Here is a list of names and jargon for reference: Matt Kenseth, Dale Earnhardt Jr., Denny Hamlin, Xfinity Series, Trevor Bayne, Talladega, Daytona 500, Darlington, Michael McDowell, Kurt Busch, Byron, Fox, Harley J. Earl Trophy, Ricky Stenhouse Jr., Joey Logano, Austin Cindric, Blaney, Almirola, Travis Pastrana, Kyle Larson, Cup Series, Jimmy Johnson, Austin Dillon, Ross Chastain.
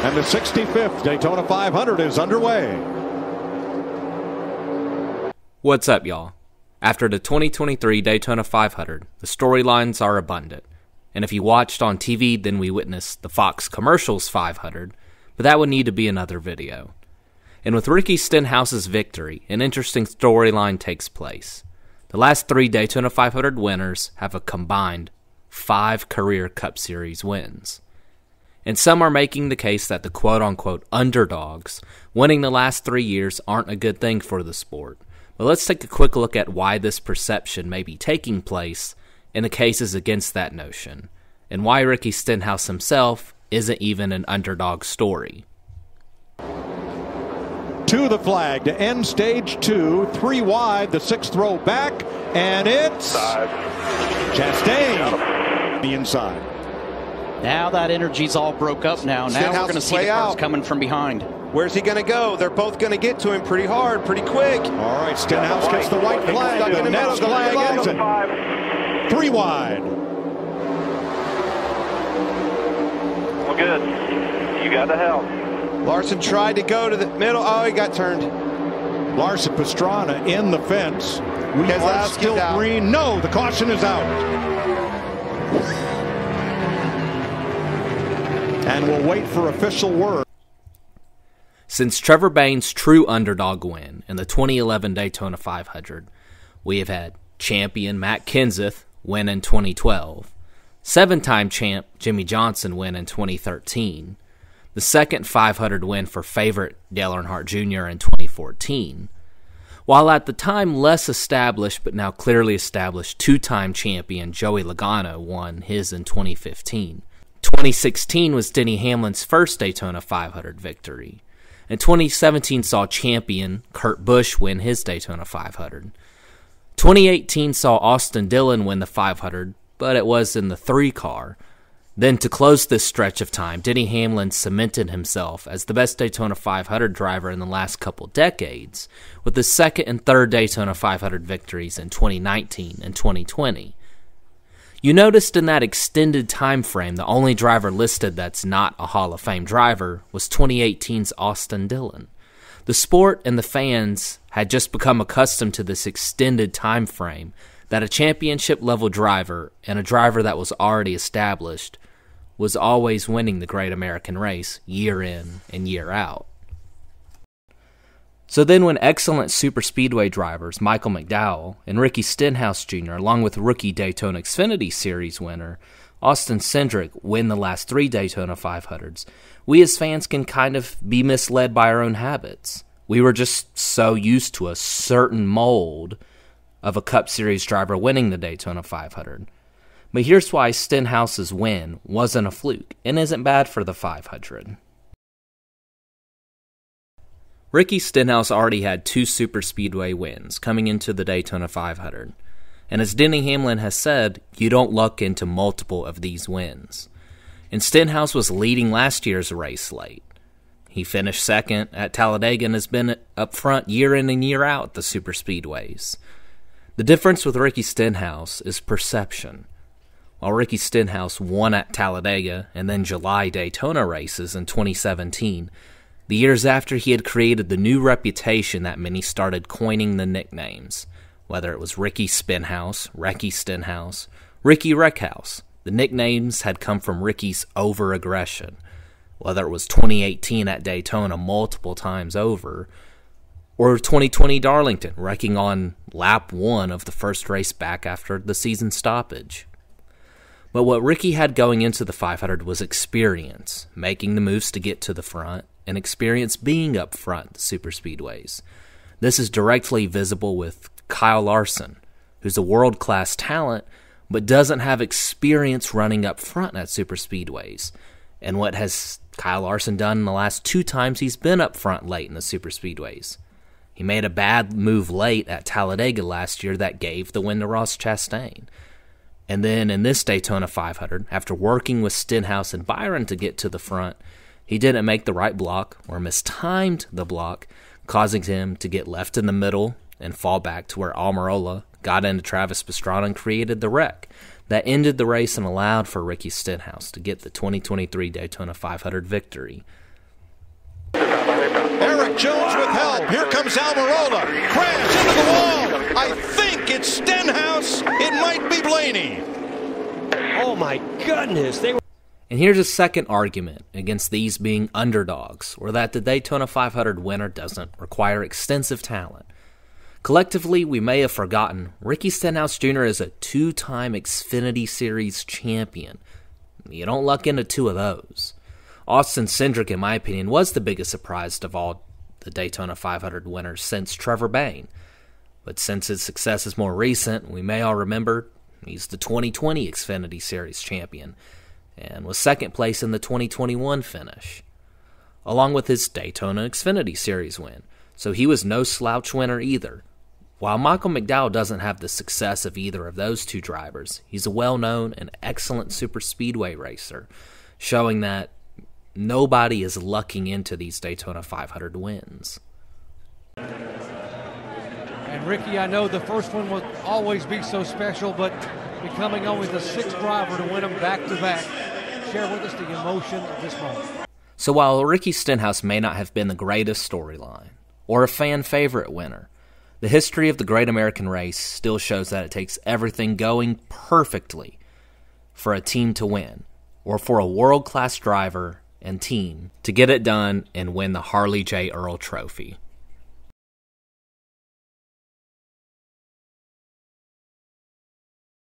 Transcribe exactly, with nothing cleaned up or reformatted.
And the sixty-fifth Daytona five hundred is underway. What's up, y'all? After the twenty twenty-three Daytona five hundred, the storylines are abundant. And if you watched on T V, then we witnessed the Fox Commercials five hundred, but that would need to be another video. And with Ricky Stenhouse's victory, an interesting storyline takes place. The last three Daytona five hundred winners have a combined five career Cup Series wins. And some are making the case that the quote-unquote underdogs winning the last three years aren't a good thing for the sport. But let's take a quick look at why this perception may be taking place and the cases against that notion, and why Ricky Stenhouse himself isn't even an underdog story. To the flag to end stage two, three wide, the sixth row back, and it's Five. Chastain, the inside. Now that energy's all broke up now. Now we're going to see the cars coming from behind. Where's he going to go? They're both going to get to him pretty hard, pretty quick. All right, Stenhouse gets the white flag. The net of the flag. Three wide. Well, good. You got the help. Larson tried to go to the middle. Oh, he got turned. Larson, Pastrana in the fence. We are still green. No, the caution is out. And we'll wait for official word. Since Trevor Bayne's true underdog win in the twenty eleven Daytona five hundred, we have had champion Matt Kenseth win in twenty twelve, seven-time champ Jimmy Johnson win in twenty thirteen, the second five hundred win for favorite Dale Earnhardt Junior in twenty fourteen, while at the time less established but now clearly established two-time champion Joey Logano won his in twenty fifteen. twenty sixteen was Denny Hamlin's first Daytona five hundred victory, and twenty seventeen saw champion Kurt Busch win his Daytona five hundred. twenty eighteen saw Austin Dillon win the five hundred, but it was in the three-car. Then to close this stretch of time, Denny Hamlin cemented himself as the best Daytona five hundred driver in the last couple decades, with his second and third Daytona five hundred victories in twenty nineteen and twenty twenty. You noticed in that extended time frame, the only driver listed that's not a Hall of Fame driver was twenty eighteen's Austin Dillon. The sport and the fans had just become accustomed to this extended time frame that a championship-level driver and a driver that was already established was always winning the Great American Race year in and year out. So then when excellent superspeedway drivers Michael McDowell and Ricky Stenhouse Junior, along with rookie Daytona Xfinity Series winner Austin Cindric, win the last three Daytona five hundreds, we as fans can kind of be misled by our own habits. We were just so used to a certain mold of a Cup Series driver winning the Daytona five hundred. But here's why Stenhouse's win wasn't a fluke and isn't bad for the five hundred. Ricky Stenhouse already had two superspeedway wins coming into the Daytona five hundred. And as Denny Hamlin has said, you don't luck into multiple of these wins. And Stenhouse was leading last year's race slate. He finished second at Talladega and has been up front year in and year out at the superspeedways. The difference with Ricky Stenhouse is perception. While Ricky Stenhouse won at Talladega and then July Daytona races in twenty seventeen, the years after he had created the new reputation that many started coining the nicknames, whether it was Ricky Stenhouse, Recky Stenhouse, Ricky Wreckhouse. The nicknames had come from Ricky's over-aggression, whether it was twenty eighteen at Daytona multiple times over, or twenty twenty Darlington, wrecking on lap one of the first race back after the season stoppage. But what Ricky had going into the five hundred was experience, making the moves to get to the front, and experience being up front the superspeedways. This is directly visible with Kyle Larson, who's a world-class talent, but doesn't have experience running up front at superspeedways. And what has Kyle Larson done in the last two times he's been up front late in the superspeedways? He made a bad move late at Talladega last year that gave the win to Ross Chastain. And then in this Daytona five hundred, after working with Stenhouse and Byron to get to the front, he didn't make the right block or mistimed the block, causing him to get left in the middle and fall back to where Almirola got into Travis Pastrana and created the wreck that ended the race and allowed for Ricky Stenhouse to get the twenty twenty-three Daytona five hundred victory. Jones with help. Here comes Almirola. Crash into the wall. I think it's Stenhouse. It might be Blaney. Oh my goodness. They were. And here's a second argument against these being underdogs, or that the Daytona five hundred winner doesn't require extensive talent. Collectively, we may have forgotten Ricky Stenhouse Junior is a two-time Xfinity Series champion. You don't luck into two of those. Austin Cindric, in my opinion, was the biggest surprise of all the Daytona five hundred winners since Trevor Bayne. But since his success is more recent, we may all remember he's the twenty twenty Xfinity Series champion and was second place in the twenty twenty-one finish, along with his Daytona Xfinity Series win. So he was no slouch winner either. While Michael McDowell doesn't have the success of either of those two drivers, he's a well-known and excellent superspeedway racer, showing that nobody is lucking into these Daytona five hundred wins. And Ricky, I know the first one will always be so special, but becoming only the sixth driver to win them back-to-back. Share with us the emotion of this moment. So while Ricky Stenhouse may not have been the greatest storyline, or a fan favorite winner, the history of the Great American Race still shows that it takes everything going perfectly for a team to win, or for a world-class driver and team to get it done and win the Harley J. Earl Trophy.